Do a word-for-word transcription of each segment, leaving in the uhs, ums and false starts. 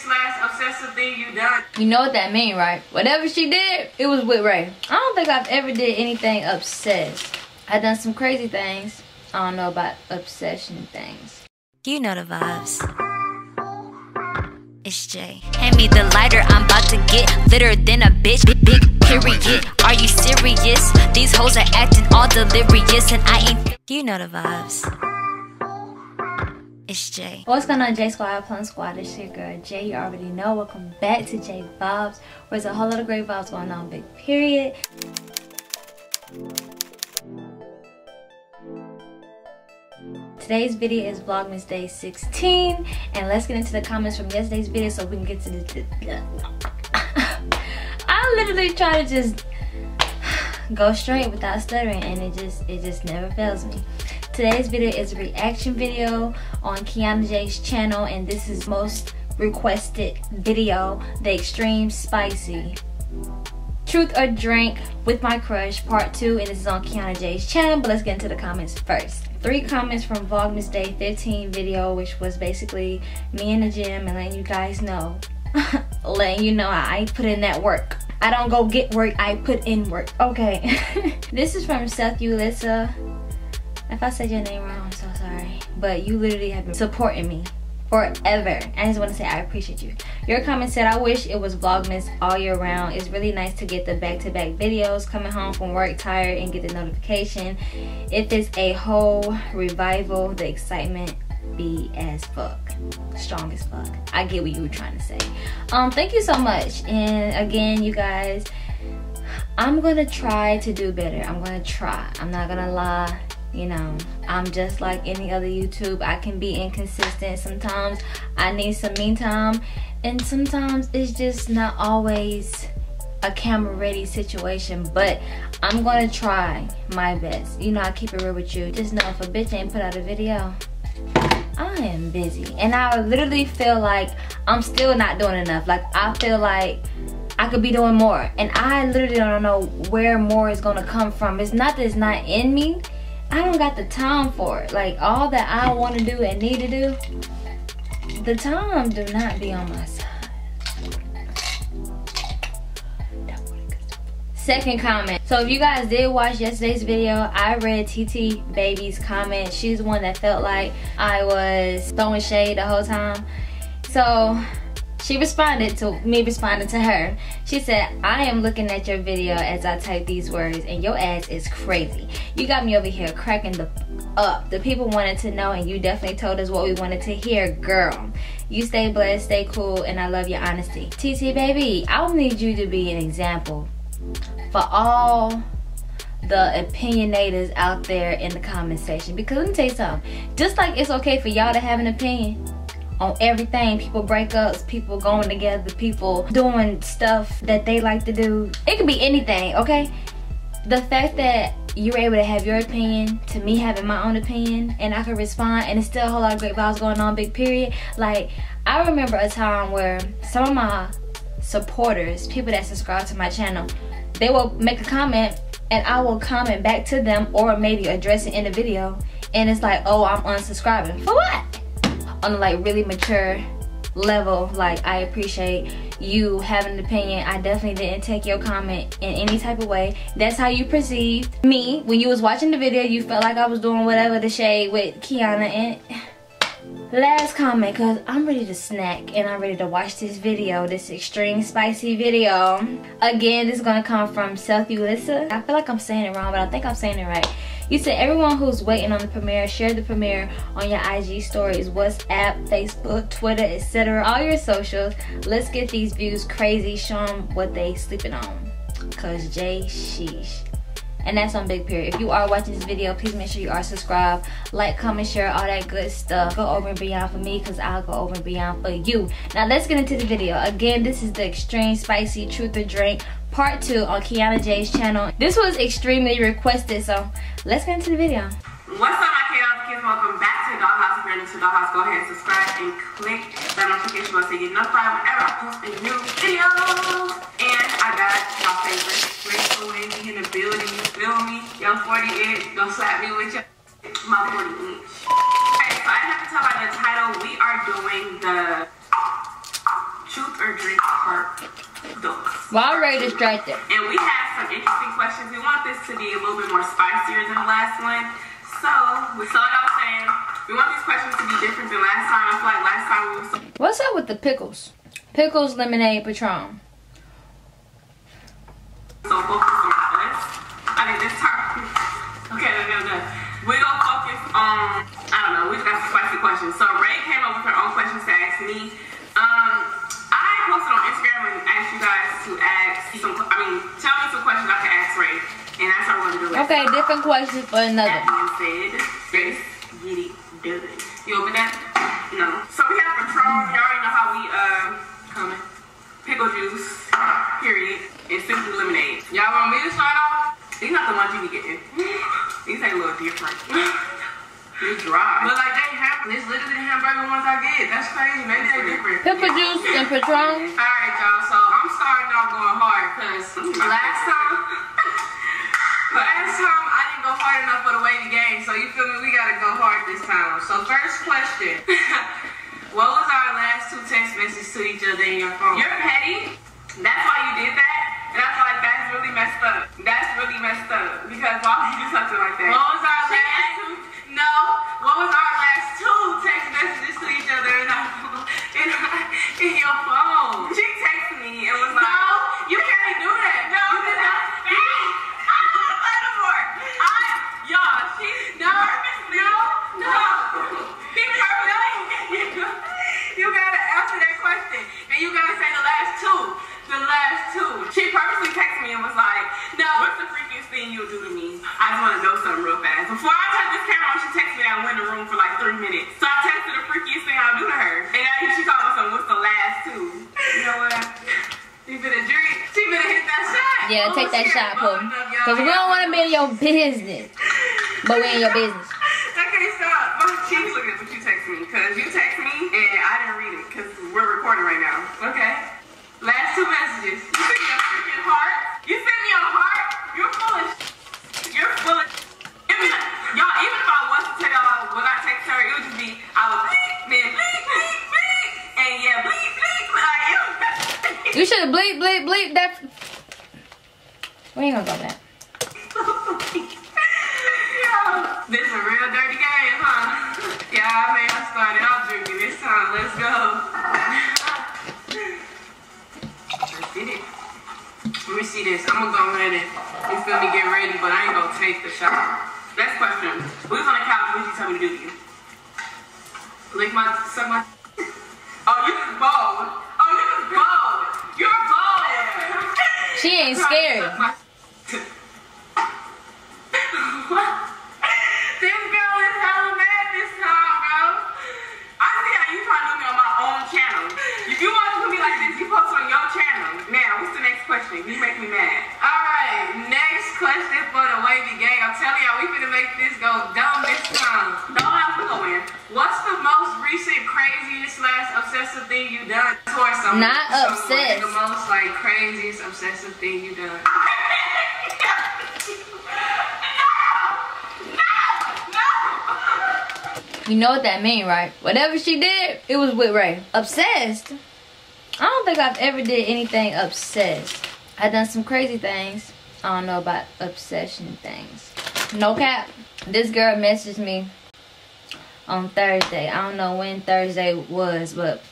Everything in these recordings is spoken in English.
slash obsessive thing you done. You know what that mean, right? Whatever she did, it was with Ray. I don't think I've ever did anything obsessed. I done some crazy things. I don't know about obsession things. You know the vibes. It's J. Hand me the lighter, I'm about to get litter than a bitch. Big period. Are you serious? These hoes are acting all delirious and I ain't. You know the vibes. It's J. What's going on, J Squad, Plum Squad? It's your girl J. You already know. Welcome back to J VibZ, where there's a whole lot of great vibes going on. Big period. Today's video is Vlogmas Day sixteen, and let's get into the comments from yesterday's video so we can get to the. the, the. I literally try to just go straight without stuttering, and it just it just never fails me. Today's video is a reaction video on Kiana J's channel, and this is most requested video, the Extreme Spicy Truth or Drink with My Crush Part two, and this is on Kiana J's channel, but let's get into the comments first. Three comments from Vlogmas Day fifteen video, which was basically me in the gym and letting you guys know, letting you know I put in that work. I don't go get work, I put in work. Okay. This is from Seth Ulyssa. If I said your name wrong, I'm so sorry. But you literally have been supporting me forever. I just want to say I appreciate you. Your comment said, I wish it was Vlogmas all year round. It's really nice to get the back-to-back videos, coming home from work tired and get the notification. If it's a whole revival, the excitement be as fuck. Strong as fuck. I get what you were trying to say. Um, thank you so much. And again, you guys, I'm gonna try to do better. I'm gonna try. I'm not gonna lie. You know, I'm just like any other YouTube. I can be inconsistent. Sometimes I need some me time, and sometimes it's just not always a camera ready situation, but I'm gonna try my best. You know, I keep it real with you. Just know, if a bitch ain't put out a video, I am busy, and I literally feel like I'm still not doing enough. Like, I feel like I could be doing more, and I literally don't know where more is gonna come from. It's not that it's not in me, I don't got the time for it. Like, all that I want to do and need to do, the time do not be on my side. Second comment. So if you guys did watch yesterday's video, I read T T Baby's comment. She's the one that felt like I was throwing shade the whole time. So she responded to me responding to her. She said, I am looking at your video as I type these words, and your ass is crazy. You got me over here cracking the up. The people wanted to know, and you definitely told us what we wanted to hear, girl. You stay blessed, stay cool, and I love your honesty. T T Baby, I'll need you to be an example for all the opinionators out there in the comment section. Because let me tell you something. Just like it's okay for y'all to have an opinion on everything, people breakups, people going together, people doing stuff that they like to do. It could be anything, okay? The fact that you're able to have your opinion, to me having my own opinion, and I can respond, and it's still a whole lot of great vibes going on, big period. Like, I remember a time where some of my supporters, people that subscribe to my channel, they will make a comment, and I will comment back to them, or maybe address it in the video, and it's like, oh, I'm unsubscribing. For what? On a like really mature level, like, I appreciate you having an opinion. I definitely didn't take your comment in any type of way. That's how you perceived me when you was watching the video. You felt like I was doing whatever the shade with Kiana. And last comment, because I'm ready to snack and I'm ready to watch this video, this extreme spicy video. Again, this is going to come from Self Ulyssa. I feel like I'm saying it wrong, but I think I'm saying it right. You said, everyone who's waiting on the premiere, share the premiere on your I G stories, WhatsApp, Facebook, Twitter, et cetera. All your socials. Let's get these views crazy. Show them what they sleeping on. Cause J, sheesh. And that's on big period. If you are watching this video, please make sure you are subscribed, like, comment, share, all that good stuff. Go over and beyond for me, because I'll go over and beyond for you. Now let's get into the video. Again, this is the Extreme Spicy Truth or Drink Part two on Kiana J's channel. This was extremely requested, so let's get into the video. What's up, my chaotic kids? Welcome back to Dollhouse. If you're new to Dollhouse, go ahead and subscribe and click that notification bell so you get notified whenever I post a new video. And I got my favorite Rico in the building, you feel me? Yo, forty-eight, don't slap me with your my forty-eight. Okay, so I didn't have to talk about the title. We are doing the truth or drink part dogs. Well, I'm already distracted. And we have some interesting questions. We want this to be a little bit more spicier than the last one. So, we saw what I was saying. We want these questions to be different than last time. I feel like last time we was... What's up with the pickles? Pickles, lemonade, Patron. So focus on us. I think this time... Okay, no, no, no. We're gonna focus on... I don't know. We just got some spicy questions. So, Ray came up with her own questions to ask me. Um, I posted on Instagram and asked you guys to ask some... I mean, tell me some questions I can ask Ray. And that's how we're gonna do it. Okay, different questions for another. That being said, let's get it done. You open that? No. So, we have Patron. Y'all already know how we, um... coming. Pickle juice. Period. And simply lemonade. Y'all want me to start off? These not the ones you be getting. These ain't a little different. They're dry. But like they happen. It's literally the hamburger ones I get. That's crazy. Maybe they're different. Pickle juice and Patron. Alright y'all. So I'm starting off going hard because last time last time I didn't go hard enough for the way the game. So you feel me? We gotta go hard this time. So first question. What was our last two text messages to each other in your phone? You're petty. That's why you did that. And I feel like that's really messed up. That's really messed up. Because why would you do something like that? What was our she last two? No. What was our last two text messages to each other in, our, in, our, in your phone? She texted me and was like, no, you can't do that. No, you did not. I'm going to play no more. I, y'all, she no, purposely. No, no. She purposely. You got to answer that question. And you got to say the last two. The last two. She purposely texted me and was like, no, what's the freakiest thing you'll do to me? I just want to know something real fast. Before I touch this camera, she texted me that I went in the room for like three minutes. So I texted the freakiest thing I'll do to her. And now she called me something, what's the last two? You know what? She finna drink. She finna hit that shot. Yeah, oh, take that shot, Pooh. Because we don't want to be in your business. But we in your business. I can't stop. My cheeks looking at what you text me. Because you text me and I didn't read it. Because we're recording right now. Okay? Last two messages. You sent me a freaking heart. You sent me a heart. You're full of sh You're full of sh Even, y'all, even if I was to tell y'all when I text her, it would just be, I would bleep, then bleep, bleep, bleep. And yeah, bleep, bleep. Like, it was you should have bleep, bleep, bleep. That. We ain't gonna go that. Yo, this is a real dirty game, huh? Yeah, I mean, I started out drinking this time. Let's go. Did it. Let me see this. I'm gonna go ahead and you feel me get ready, but I ain't gonna take the shot. Next question. We was on the couch. What did you tell me to do to you? Lick my, suck my. Oh, you're bold. Oh, you're bold. You're bold. She ain't scared. My... What? This girl is hella mad this time, bro. I see how you trying to do me on my own channel. If you want to be like this, you post on your channel. Now, what's the next question? You make me mad. Alright, next question for the wavy gang. I'm telling y'all, we finna make this go dumb this time. Dollhouse going. What's the most recent, craziest, slash, obsessive thing you done towards someone? Not obsessed. The most, like, craziest, obsessive thing you done. You know what that mean, right? Whatever she did, it was with Ray. Obsessed? I don't think I've ever did anything obsessed. I've done some crazy things. I don't know about obsession things. No cap. This girl messaged me on Thursday. I don't know when Thursday was, but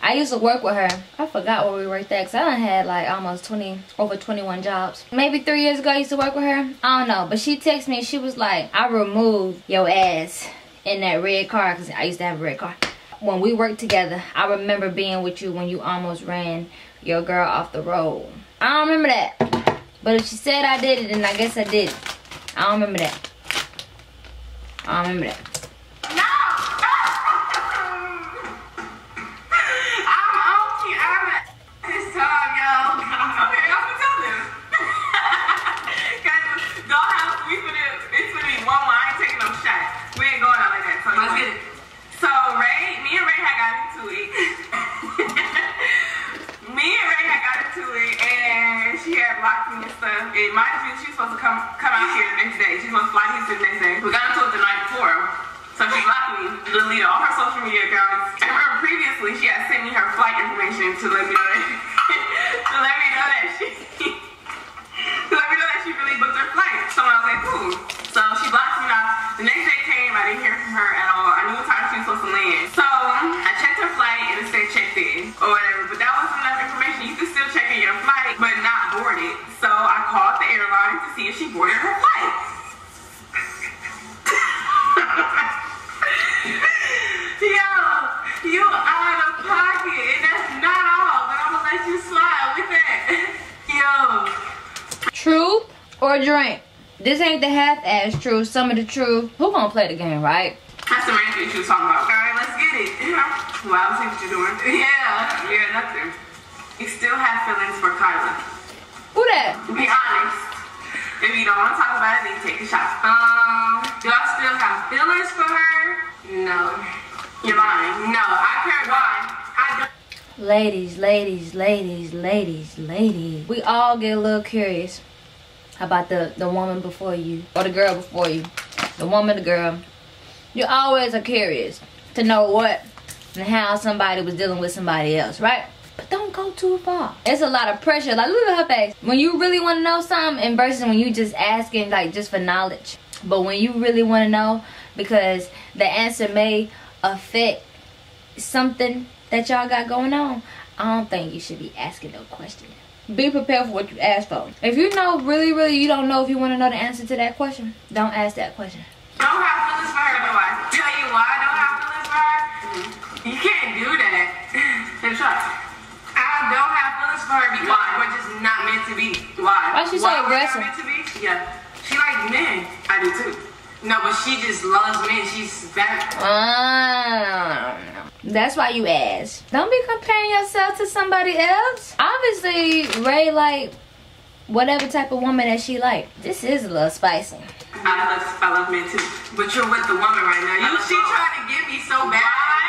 I used to work with her. I forgot where we worked at because I done had like almost twenty, over twenty-one jobs. Maybe three years ago I used to work with her. I don't know. But she texted me. She was like, I removed your ass in that red car because I used to have a red car. When we worked together, I remember being with you when you almost ran your girl off the road. I don't remember that. But if she said I did it, then I guess I did it. I don't remember that. I don't remember that. No! I'm on you. I'm at this time, y'all. Okay, I'm gonna tell this. Guys, Dollhouse, we finna, it's gonna be one more. I ain't taking no shot. We ain't going out like that. So let's get it. So Ray, me and Ray had got into it. Me and Ray had got into it, and she had blocked me and stuff. And mind you, she was supposed to come come out here the next day. She was supposed to fly here the next day. We got into it the night before, so she blocked me, deleted all her social media accounts. I remember previous basically she had sent me her flight information to let me know that to let me know that she to let me know that she really booked her flight. So I was like, cool. So she blocked me off. The next day came, I didn't hear from her at all. I knew what time she was supposed to land. So I checked her flight and it said checked in or whatever. But that wasn't enough information. You could still check in your flight, but not board it. So I called the airline to see if she boarded her flight. Truth or drink? This ain't the half-ass truth, some of the truth. Who gonna play the game, right? That's the main thing you was talking about. Alright, let's get it. Wow, see what you're doing. Yeah, yeah, nothing. You still have feelings for Carla. Who that? Be honest. If you don't want to talk about it, then take a shot. Um, do I still have feelings for her? No. You're lying. No, I care why. I don't. Ladies, ladies, ladies, ladies, ladies. We all get a little curious about the, the woman before you, or the girl before you, the woman, the girl. You always are curious to know what and how somebody was dealing with somebody else, right? But don't go too far. It's a lot of pressure. Like, look at her face. When you really want to know something, and versus when you just asking, like, just for knowledge. But when you really want to know, because the answer may affect something that y'all got going on, I don't think you should be asking no question. Be prepared for what you ask for. If you know really, really, you don't know if you want to know the answer to that question, don't ask that question. Don't have feelings for her, do I? Tell you why I don't have feelings for her? You can't do that. I don't have feelings for her because why? We're just not meant to be. Why? Why she so aggressive? Meant to be? Yeah. She likes men. I do too. No, but she just loves men. She's back. Uh, That's why you ask. Don't be comparing yourself to somebody else. Obviously, Ray like whatever type of woman that she like. This is a little spicy. I love, I love men too. But you're with the woman right now. You, she trying to get me so bad. Why?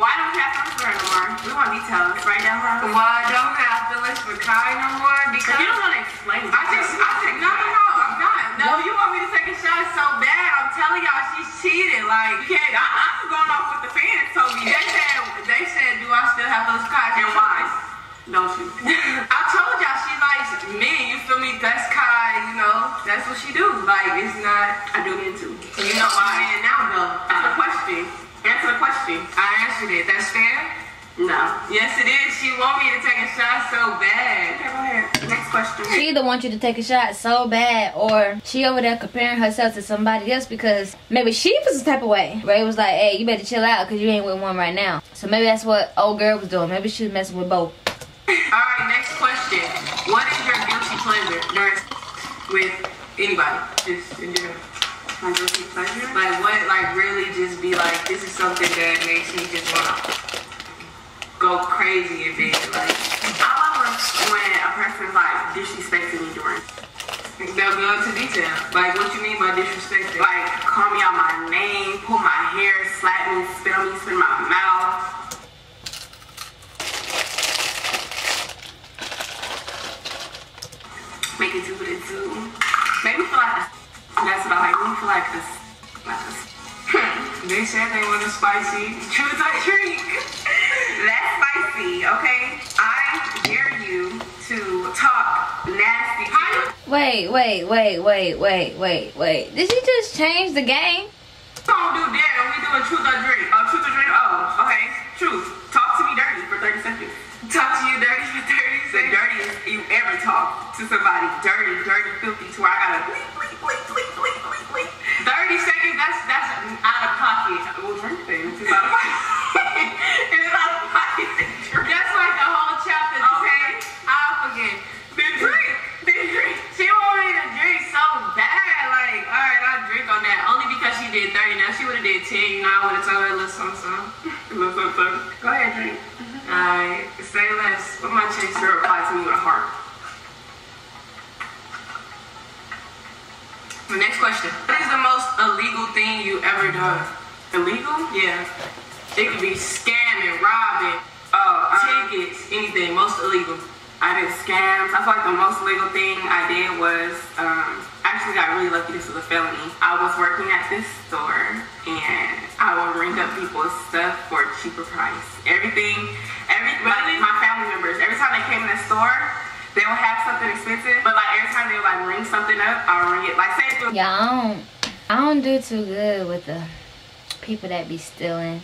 Why don't we have feelings for her no more? We want details right now, huh? Why don't we have feelings for Kai no more? Because you don't want to explain. I just, I just, no, no, no, I'm not. No, you want me to take a shot so bad. I'm telling y'all, she's cheating. Like, you can't. I, I'm going off with the fans told me. They said, they said, do I still have those Kai's and why? Don't you? I told y'all she likes men. You feel me? That's Kai. You know, that's what she do. Like, it's not. I do men too. You know why? And now though, that's the question. Answer the question. I answered it. That's fair. No. Yes, it is. She want me to take a shot so bad. Okay, go ahead. Next question. She either wants you to take a shot so bad, or she over there comparing herself to somebody else because maybe she was the type of way. Ray was like, hey, you better chill out because you ain't with one right now. So maybe that's what old girl was doing. Maybe she was messing with both. Alright, next question. What is your guilty pleasure with anybody? Just in general. My guilty pleasure? Like what? Like really just be like, this is something that makes me just want to go crazy and big. Like, I love when a person like disrespecting me during. They'll go into detail. Like, what you mean by disrespecting? Like, call me out my name, pull my hair, slap me, spit on me, spit in my mouth. Make it do what it do. Make me feel like a that's what I like. Make me feel like a like a hmm. They said they want a spicy. True as I drink. That's spicy, okay? I dare you to talk nasty. Wait, wait, wait, wait, wait, wait, wait. Did she just change the game? We don't do dare, we do a truth or drink. Oh, truth or drink, oh, okay. Truth. Talk to me dirty for thirty seconds. Talk to you dirty for thirty seconds. The dirtiest you ever talk to somebody. Dirty, dirty, filthy, to where I gotta bleep, bleep, bleep, bleep, bleep, bleep, bleep. thirty seconds, that's, that's out of pocket. We'll drink things. It's out of pocket. That's like the whole chapter, okay? I'll forget. Then drink, then drink. She wanted me to drink so bad. Like, all right, I'll drink on that. Only because she did thirty. Now, she would have did ten. You know, I would have told her a little something, something. A little something, something. Go ahead, drink. All right, say less. But my chicks will reply to me with a heart. The next question. What is the most illegal thing you ever done? Illegal? Yeah. It could be scamming, robbing, uh, tickets, anything. Most illegal. I did scams. I feel like the most legal thing I did was, um, I actually got really lucky, this was a felony. I was working at this store and I would ring up people's stuff for a cheaper price. Everything, every, like my family members, every time they came in the store, they would have something expensive, but like every time they would like ring something up, I would ring it. Like say it was- Yeah, I don't, I don't do too good with the people that be stealing.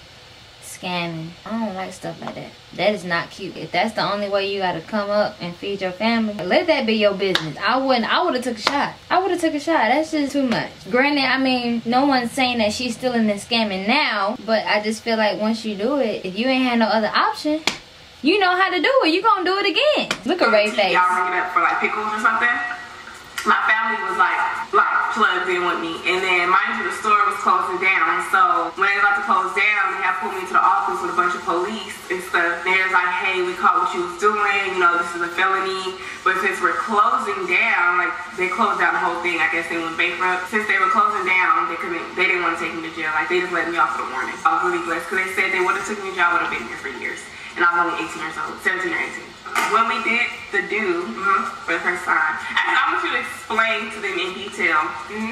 Scamming. I don't like stuff like that. That is not cute. If that's the only way you gotta come up and feed your family, let that be your business. I wouldn't, I would've took a shot. I would've took a shot. That's just too much. Granted, I mean, no one's saying that she's stealing and scamming now, but I just feel like once you do it, if you ain't had no other option, you know how to do it. You gonna do it again. Look at Ray's face. Y'all ringing up for like pickles or something? My family was like, like plugged in with me. And then mind you, the store was closing down. So when they about to close down, they had pulled me into the office with a bunch of police and stuff. They was like, hey, we caught what you was doing. You know, this is a felony. But since we're closing down, like they closed down the whole thing. I guess they went bankrupt. Since they were closing down, they couldn't, they didn't want to take me to jail. Like they just let me off for the warning. I was really blessed because they said they would have took me to jail, I would have been here for years. And I was only eighteen years old, seventeen or eighteen. When we did the do mm-hmm. for the first time, I want you to explain to them in detail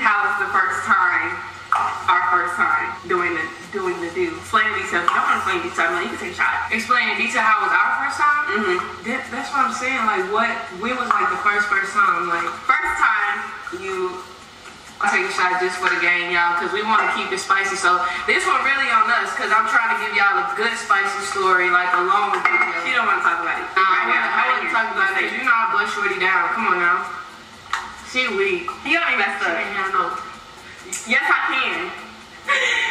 how was the first time, our first time doing the doing the do. Explain in detail. Don't want to explain in detail. I mean, you can take a shot. Explain in detail how was our first time. Mm-hmm. that, that's what I'm saying. Like what? When was like the first first time? Like first time you. I'll take a shot just for the game, y'all, because we want to keep it spicy. So this one really on us, because I'm trying to give y'all a good spicy story, like a long video. She don't want to talk about it. Nah, right now, I wouldn't talk about it. You know I bust shorty down. Come on now. She weak. You don't even mess up. Yes, I can.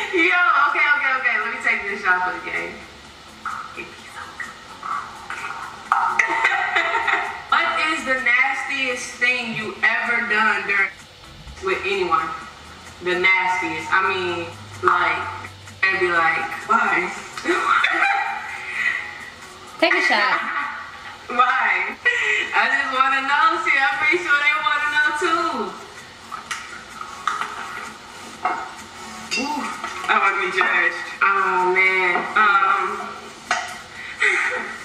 Yo, okay, okay, okay. Let me take this shot for the game. What is the nastiest thing you ever done during... with anyone? The nastiest. I mean, like, I'd be like, why? Take a shot. Why? I just want to know. See, I'm pretty sure they want to know too. Ooh, I want to be judged. Oh, man. Um,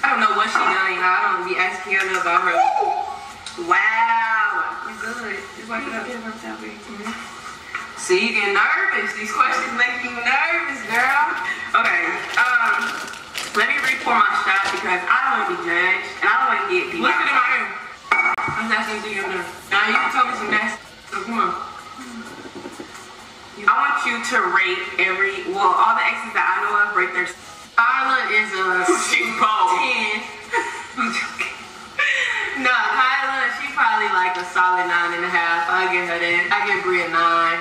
I don't know what she done, you know. I don't be asking her about her. Ooh. Wow. You're good. See, you get nervous. These questions make you nervous, girl. Okay, um, let me re-pour my shot because I don't want to be judged and I don't want to get beat. Look at my hair. I'm not going to do your nerve. Now, you can tell me some nasty stuff. Come on. I want you to rate every, well, all the exes that I know of rate their. Carla is a ten. No, Kyla, she probably like a solid nine and a half. I give her that. I give Bri a nine.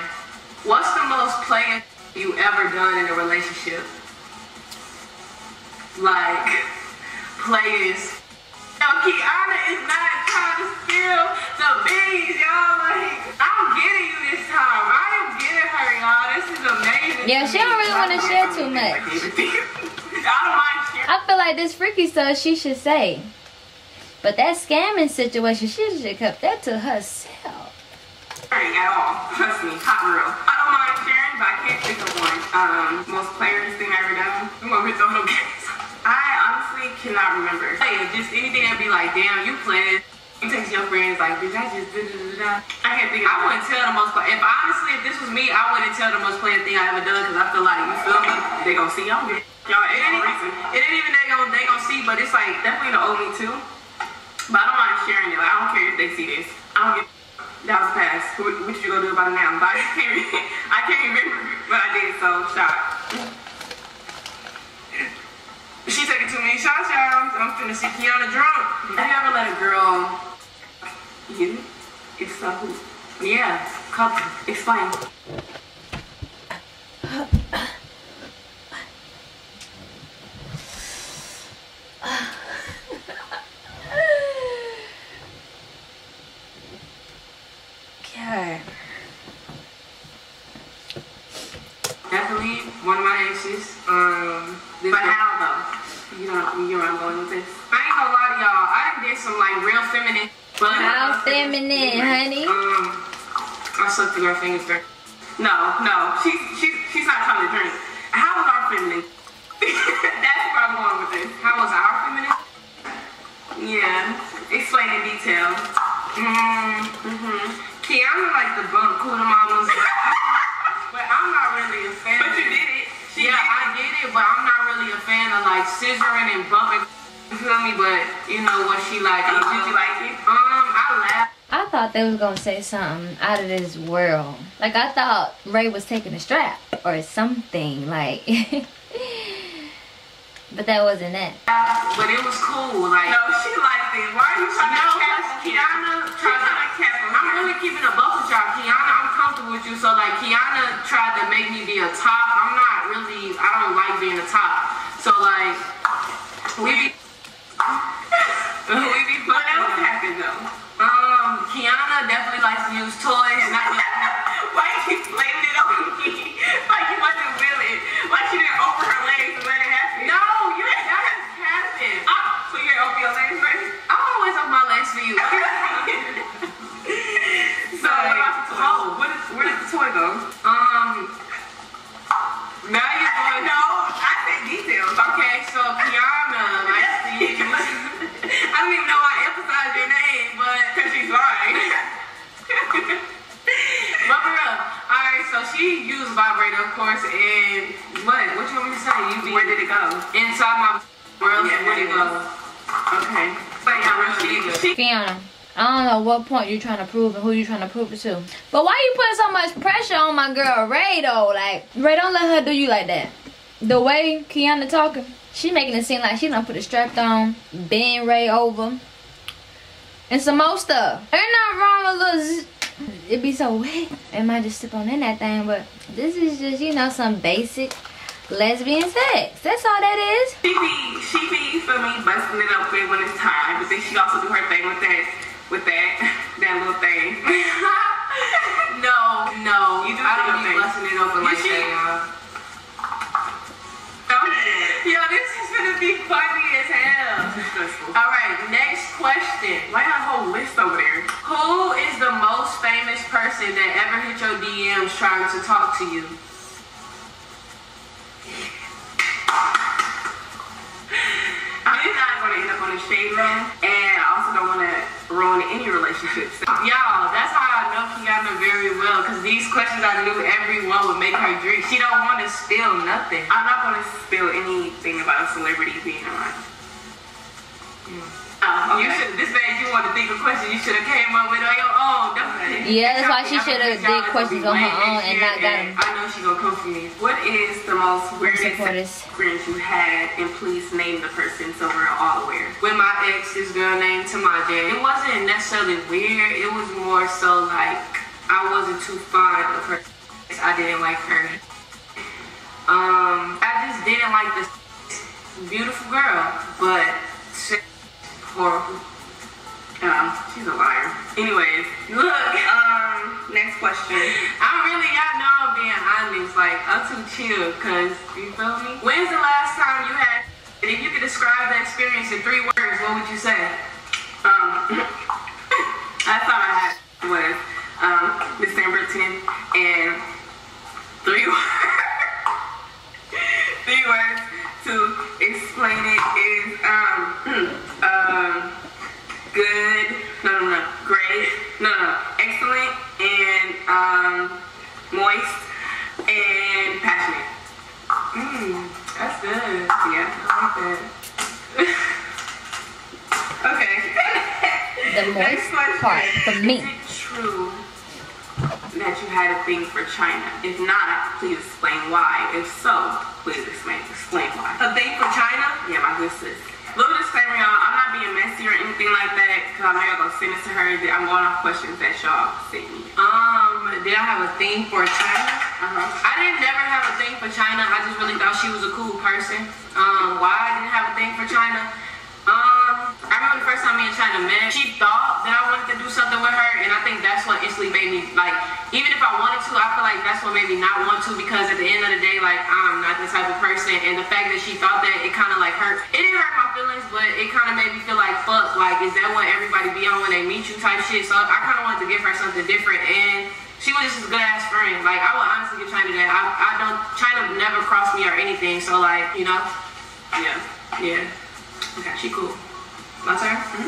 What's the most playing you ever done in a relationship? Like, players. No, Kiana is not trying to steal the bees, y'all. Like, I'm getting you this time. I am getting her, y'all. This is amazing. Yeah, she don't really want to share too much. I don't mind sharing. I feel like this freaky stuff she should say. But that scamming situation, she should kept that to herself. At all, trust me, hot real. I don't mind sharing, but I can't think of one. Um, most players thing I ever done. I'm gonna throw no games. I honestly cannot remember. Hey, just anything that'd be like, damn, you played. You text your friends like, bitch, I just da da da da. I can't think. Of I wouldn't tell the most. If honestly, if this was me, I wouldn't tell the most playing thing I ever done because I feel like you feel me. They gonna see y'all, bitch. Y'all, it ain't even. It ain't even they gonna they gonna see, but it's like definitely the owe me too. But I don't mind sharing it. Like, I don't care if they see this. I don't give a that was past. What, what you gonna do about it now? But I just can't remember. I can't remember what I did, so shot. She taking too many shots, y'all. I'm finna see Kiana drunk. Have you ever let a girl you? It's so cool. Yeah. Couple. Explain. One of my exes. Um, but girl. How though? You know, you know where I'm going with this. I ain't gonna lie to y'all. I did some like real feminine. How feminine, feminine, honey? Um, I sucked through her fingers. Girl. No, no, she, she, she's not trying to drink. How was our feminine? That's where I'm going with this. How was our feminine? Yeah. It's into detail. Mm-hmm. Mm-hmm. Kiana like the bunk, cool to mama's. But I'm not really a fan. But you did it. She yeah, did I it. did it, but I'm not really a fan of like scissoring and bumping. You feel me? But you know what she like. Did you like it? Um, I laughed. I thought they was gonna say something out of this world. Like I thought Ray was taking a strap or something. Like, but that wasn't it. Uh, but it was cool. Like, no, she liked it. Why are you trying no, to cap Kiana? Trying to cap her. I'm really keeping a buck with y'all, Kiana. I'm comfortable with you. So like, Kiana tried to make me be a top. I'm not really. I don't like being a top. So like, we be. we be. What else happened though? Um, Kiana definitely likes to use toys. Not Why you blamed it on me? Like you wasn't willing. Like you didn't open her legs and let it happen. No, you that just happened. Oh, so you didn't open your legs first? I always open my legs for you. So what about the toy? Oh, what is, where did the toy go? Um, now you're going. No, I said details. Okay, so Kiana likes to use. I don't even know why I emphasized your name. Because she's lying. Alright, so she used vibrator, of course, and what? What you want me to say? You Where did it go? Inside my world, yeah, where did it go? Okay. So yeah, she, she Kiana, I don't know what point you're trying to prove and who you're trying to prove it to. But why are you putting so much pressure on my girl Ray though? Like, Ray, don't let her do you like that. The way Kiana talking, she making it seem like she done put a strap on, bend Ray over. And some more stuff. Ain't nothing wrong with a little. It be so wet. It might just slip on in that thing, but this is just, you know, some basic lesbian sex. That's all that is. She be, she be for me busting it up when it's time, but then she also do her thing with that, with that, that little thing. no, no, you do I don't be thing. busting it open like that, y'all. Yo, this is gonna be funny as hell. Alright, next question. Why that whole list over there? Who is the most famous person that ever hit your D Ms trying to talk to you? I'm not gonna end up on a shade room, and I also don't wanna ruin any relationships. Y'all, that's how I know Kiana very well, because these questions I knew everyone would make her drink. She don't wanna spill nothing. I'm not gonna spill anything about a celebrity being around. Mm. Uh, okay. You should, this made you want to think of questions you should have came up with on your own, definitely. Yeah, that's why she should have did questions on her own and not got them. I know she gonna come for me. What is the most weirdest experience you had, and please name the person so we're all aware? With my ex, this girl named Tamaja, it wasn't necessarily weird. It was more so like I wasn't too fond of her. I didn't like her. Um, I just didn't like this beautiful girl, but she's horrible. Um, she's a liar. Anyways, look, um, next question. I really, I know I'm being honest, like, I'm too chill, cause, you feel me? When's the last time you had, and if you could describe the experience in three words, what would you say? Um, I thought I had was, um, December tenth, and three words. Three words to explain it is um um good, no no no, great, no no, excellent, and um moist and passionate. Mm, that's good. Yeah, I like that. Okay. The moist part for me. Is it true that you had a thing for China? If not, please explain why. If so, please explain, explain why. A thing for China? Yeah, my good sis. Little disclaimer, y'all, I'm not being messy or anything like that, because I know y'all gonna send it to her. I'm going off questions that y'all sent me. Um, did I have a thing for China? Uh-huh. I didn't never have a thing for China. I just really thought she was a cool person. Um, why I didn't have a thing for China? Um, I remember the first time me and China met, she thought that I wanted to do something with her, and I think that's what instantly made me, like, even if I wanted to, I feel like that's what made me not want to, because at the end of the day, like, I'm not the type of person, and the fact that she thought that, it kind of, like, hurt. It didn't hurt my feelings, but it kind of made me feel like, fuck, like, is that what everybody be on when they meet you type shit? So I kind of wanted to give her something different, and she was just a good-ass friend. Like, I would honestly give China that. I, I don't, China never crossed me or anything, so, like, you know, yeah, yeah. Okay, she cool. My turn? Mm-hmm.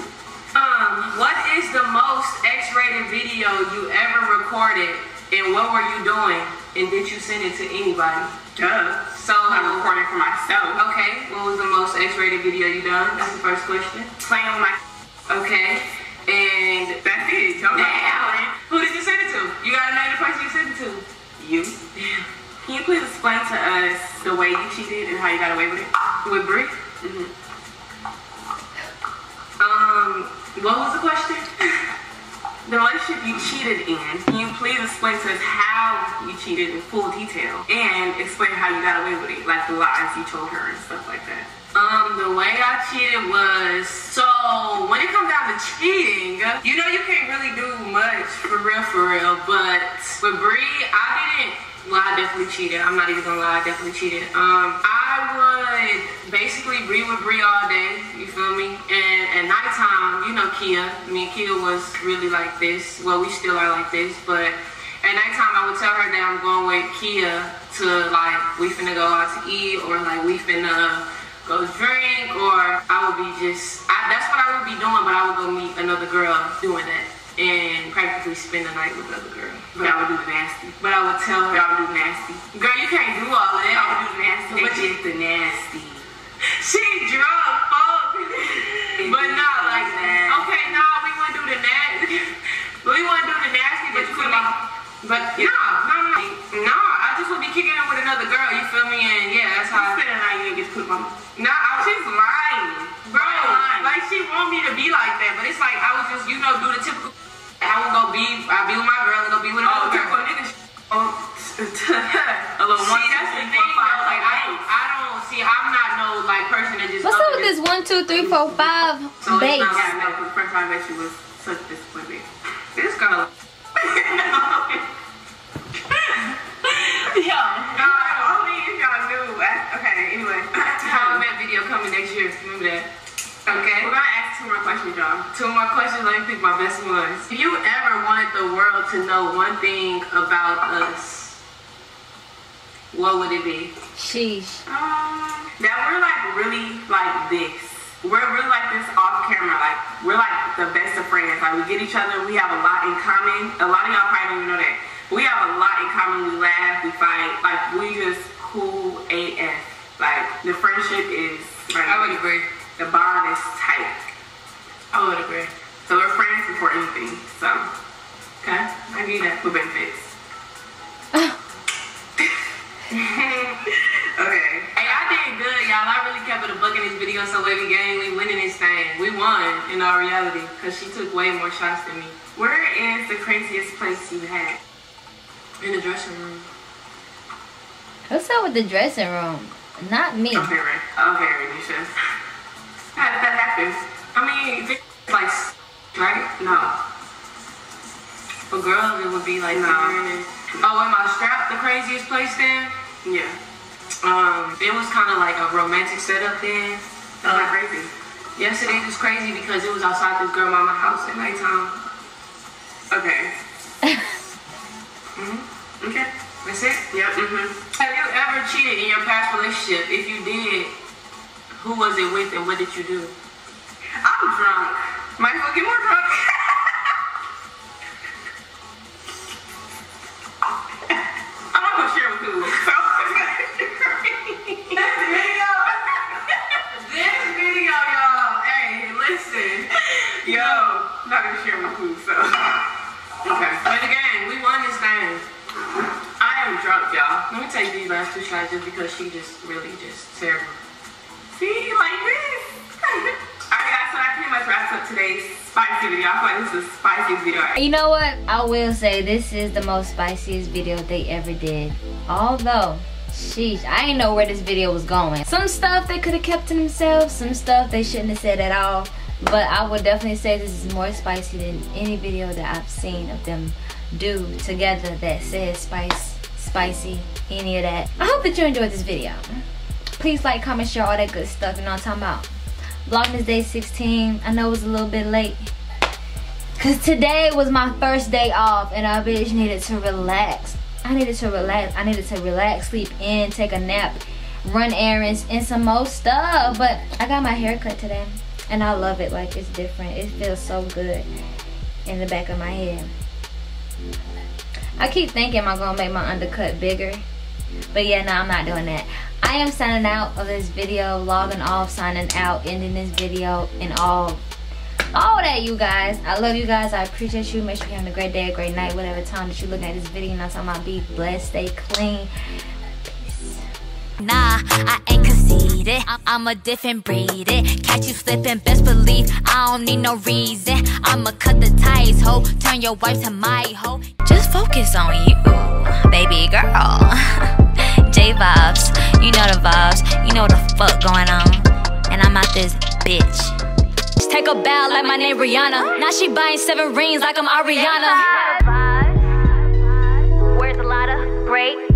Um, Um, what is the most X-rated video you ever recorded, and what were you doing, and did you send it to anybody? Duh. So I recorded for myself. Okay. What was the most X-rated video you done? That's the first question. Playing with my. Okay. And that's it. Don't damn. Who did you send it to? You gotta know the person you sent it to. You. Damn. Can you please explain to us the way you cheated and how you got away with it? With Brick? Mm-hmm. Um, what was the question? The relationship you cheated in, can you please explain to us how you cheated in full detail and explain how you got away with it, like the lies you told her and stuff like that? Um, the way I cheated was, so when it comes down to cheating, you know you can't really do much for real, for real, but with Bri, I didn't, well, I definitely cheated. I'm not even gonna lie, I definitely cheated. Um, I would basically be with Bri all day, you feel me? And at nighttime, you know Kia. Me and Kia was really like this. Well, we still are like this, but at nighttime I would tell her that I'm going with Kia to, like, we finna go out to eat, or like we finna go drink, or I would be just, I, that's what I would be doing, but I would go meet another girl doing that and practically spend the night with the other girl. But I would do the nasty. But I would tell her I would do nasty. Girl, you can't do all of that. I would do the nasty. But you get the nasty. She drunk, fuck. But not like that. Okay, no, nah, we wouldn't do the nasty. We wouldn't do the nasty, but you could like, but no, no, no, no. I just would be kicking it with another girl, you feel me? And yeah, that's how I spend the night and get put on. No, she's lying. Bro, lying. Like she want me to be like that, but it's like I would just, you know, do the typical. I would go be, I'd be with my girl and go be with another oh, girl. Oh, nigga, oh, a little one. See, that's the thing, though. Like, I, I don't, see, I'm not no, like, person that just... What's up with this one, two, three, four, five so base? So, it's not like, no, the first time I met you was such disappointment. This girl... Yo, no, only if y'all knew. Okay, anyway. How I Met video coming next year, remember that. Okay. We're gonna ask two more questions, y'all. Two more questions, let me pick my best ones. If you ever wanted the world to know one thing about us, what would it be? Sheesh. Um, that we're like really like this. We're really like this off camera. Like, we're like the best of friends. Like, we get each other, we have a lot in common. A lot of y'all probably don't even know that. We have a lot in common, we laugh, we fight. Like, we just cool A F. Like, the friendship is right. I would agree. The bond is tight. I would agree. So we're friends before anything. So, okay, I need that for benefits. Okay. Hey, I did good, y'all. I really kept it a buck in this video. So every game, we winning this thing. We won in our reality because she took way more shots than me. Where is the craziest place you had? In the dressing room. What's up with the dressing room? Not me. Okay, Ray. Okay, Renisha. How did that happen? I mean, like, right? No. For girls, it would be like, no. Oh, am I strapped the craziest place then? Yeah. Um, it was kind of like a romantic setup then. That's not crazy. Yesterday was crazy because it was outside this girl mama's house at nighttime. Okay. Mm-hmm. Okay. That's it? Yep. Mm-hmm. Have you ever cheated in your past relationship? If you did, who was it with and what did you do? I'm drunk. Might as well get more drunk. I'm not gonna share with you. So this video, this video, y'all. Hey, listen. Yo, I'm not gonna share my food, so. Okay. But again, we won this thing. I am drunk, y'all. Let me take these last two shots just because she just really just terrible. See, like this. Alright guys, so that pretty much wraps up today's spicy video. I feel like this is the spiciest video ever. You know what? I will say this is the most spiciest video they ever did. Although, sheesh, I didn't know where this video was going. Some stuff they could have kept to themselves, some stuff they shouldn't have said at all. But I would definitely say this is more spicy than any video that I've seen of them do together that says spice, spicy, any of that. I hope that you enjoyed this video. Please like, comment, share, all that good stuff, you know what I'm talking about. Vlogmas day sixteen, I know it was a little bit late. Cause today was my first day off and I bitch needed to relax. I needed to relax, I needed to relax, sleep in, take a nap, run errands, and some more stuff. But I got my hair cut today. and I love it. Like, it's different. It feels so good in the back of my head. I keep thinking am I gonna make my undercut bigger, but yeah, no, I'm not doing that. I am signing out of this video, logging off, signing out, ending this video, and all all that, you guys. I love you guys. I appreciate you. Make sure you're having a great day, a great night, whatever time that you looking at this video. And I'm talking about, be blessed, stay clean. Peace. Nah, I ain't conceited. I'm a different breed. It catch you slipping, best believe I don't need no reason. I'ma cut the ties, ho. Turn your wife to my ho. Just focus on you, baby girl. J vibes, you know the vibes. You know what the fuck going on. And I'm out this bitch. Take a bow like my name Rihanna. Now she buying seven rings like I'm Ariana. Where's a lot of great